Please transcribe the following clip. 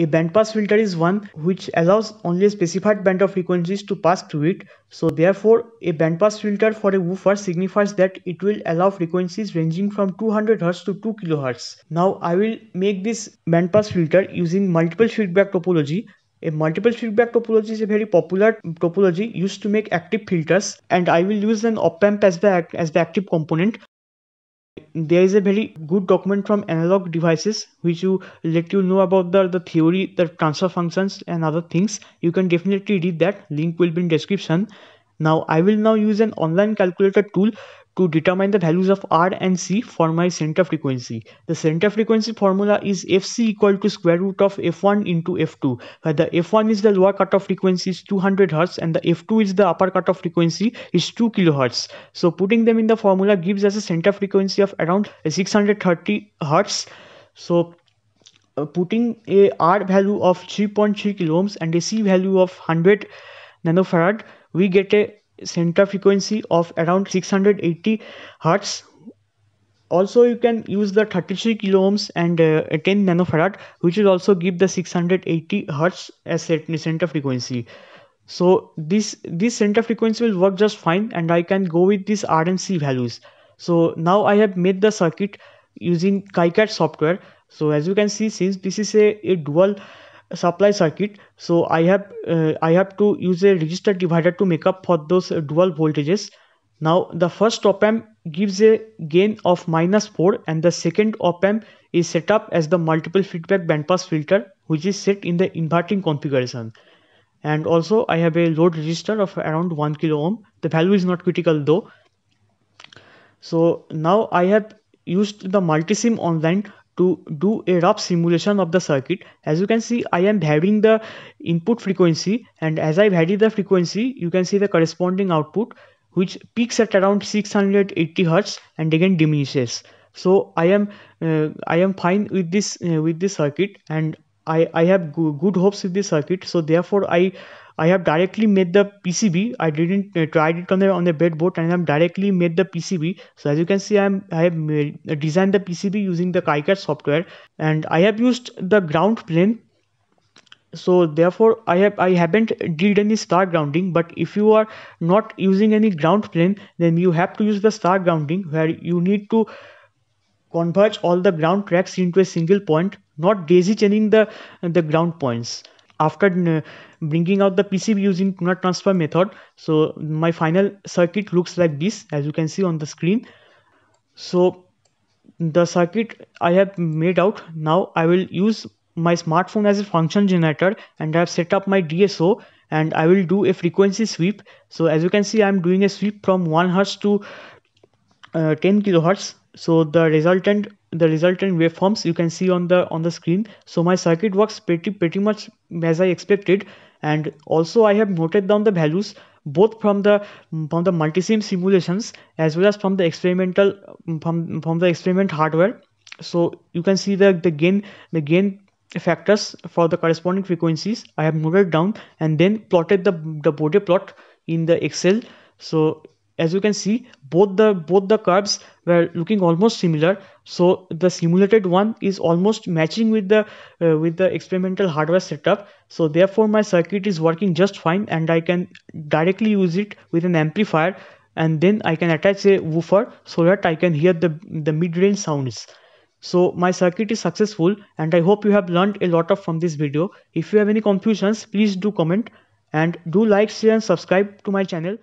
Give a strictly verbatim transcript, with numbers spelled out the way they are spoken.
A bandpass filter is one which allows only a specified band of frequencies to pass through it. So therefore, a bandpass filter for a woofer signifies that it will allow frequencies ranging from two hundred hertz to two kilohertz. Now I will make this bandpass filter using multiple feedback topology. A multiple feedback topology is a very popular topology used to make active filters, and I will use an op-amp as the, as the active component. There is a very good document from Analog Devices which you let you know about the, the theory, the transfer functions and other things. You can definitely read that, link will be in description. Now I will now use an online calculator tool to determine the values of R and C for my center frequency. The center frequency formula is F C equal to square root of F one into F two, where the F one is the lower cutoff frequency is two hundred hertz and the F two is the upper cutoff frequency is two kilohertz. So putting them in the formula gives us a center frequency of around six hundred thirty hertz. So uh, putting a R value of three point three kilo ohms and a C value of one hundred nanofarad, we get a center frequency of around six hundred eighty hertz. Also you can use the thirty-three kilo ohms and uh, ten nanofarad, which will also give the six hundred eighty hertz as center frequency. So this this center frequency will work just fine, and I can go with this R and C values. So now I have made the circuit using KiCad software. So as you can see, since this is a, a dual supply circuit, so I have uh, I have to use a resistor divider to make up for those uh, dual voltages. Now the first op-amp gives a gain of minus four, and the second op-amp is set up as the multiple feedback bandpass filter, which is set in the inverting configuration. And also I have a load resistor of around one kilo ohm. The value is not critical though. So now I have used the MultiSim online to do a rough simulation of the circuit. As you can see, I am varying the input frequency, and as I vary the frequency, you can see the corresponding output, which peaks at around six hundred eighty hertz and again diminishes. So I am uh, I am fine with this uh, with this circuit, and I I have good hopes with this circuit. So therefore I I have directly made the P C B. I didn't uh, try it on the on the breadboard, and I have directly made the P C B. So as you can see, I am I have made, uh, designed the P C B using the KiCad software, and I have used the ground plane. So therefore, I have I haven't did any star grounding. But if you are not using any ground plane, then you have to use the star grounding, where you need to converge all the ground tracks into a single point, not daisy chaining the the ground points. After bringing out the P C B using Coulomb transfer method, so my final circuit looks like this, as you can see on the screen. So the circuit I have made out. Now I will use my smartphone as a function generator, and I have set up my D S O, and I will do a frequency sweep. So as you can see, I am doing a sweep from one hertz to uh, ten kilohertz. So the resultant the resultant waveforms you can see on the on the screen. So my circuit works pretty pretty much as I expected, and also I have noted down the values both from the from the MultiSim simulations as well as from the experimental from, from the experiment hardware. So you can see the the gain the gain factors for the corresponding frequencies I have noted down, and then plotted the the Bode plot in the Excel. So as you can see, both the both the curves were looking almost similar. So the simulated one is almost matching with the uh, with the experimental hardware setup. So therefore my circuit is working just fine, and I can directly use it with an amplifier, and then I can attach a woofer so that I can hear the the mid-range sounds. So my circuit is successful, and I hope you have learned a lot of from this video. If you have any confusions, please do comment, and do like, share and subscribe to my channel.